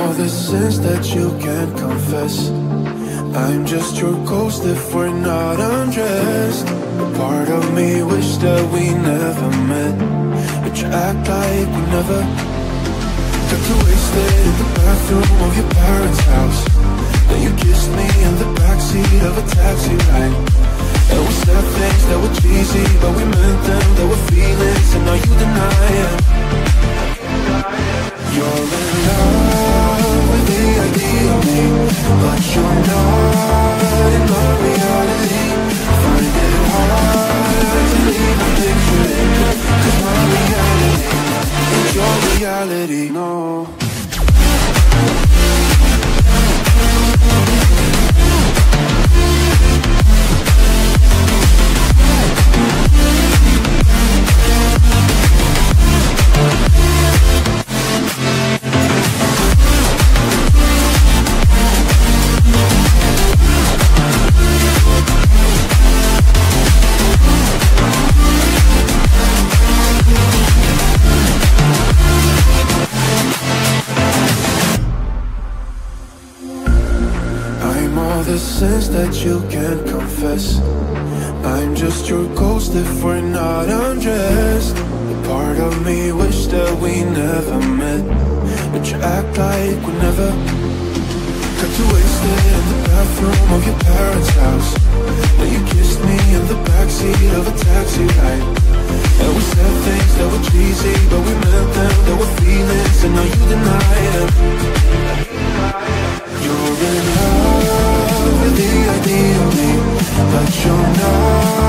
all the sins that you can't confess. I'm just your ghost if we're not undressed. Part of me wish that we never met, but you act like we never. Got you wasted in the bathroom of your parents' house. Then you kissed me in the backseat of a taxi ride. And we said things that were cheesy, but we meant them. There were feelings, and now you deny it. You're in love with the idea of me, but you're not in my reality. Find it hard to leave a picture in, 'cause my reality is your reality, no. The sins that you can't confess. I'm just your ghost if we're not undressed. The part of me wish that we never met, but you act like we never. Got you wasted in the bathroom of your parents' house. Then you kissed me in the backseat of a taxi ride. And we said things that were cheesy, but we meant them. There were feelings, and now you deny them. You're in love with the idea of me, but you're not.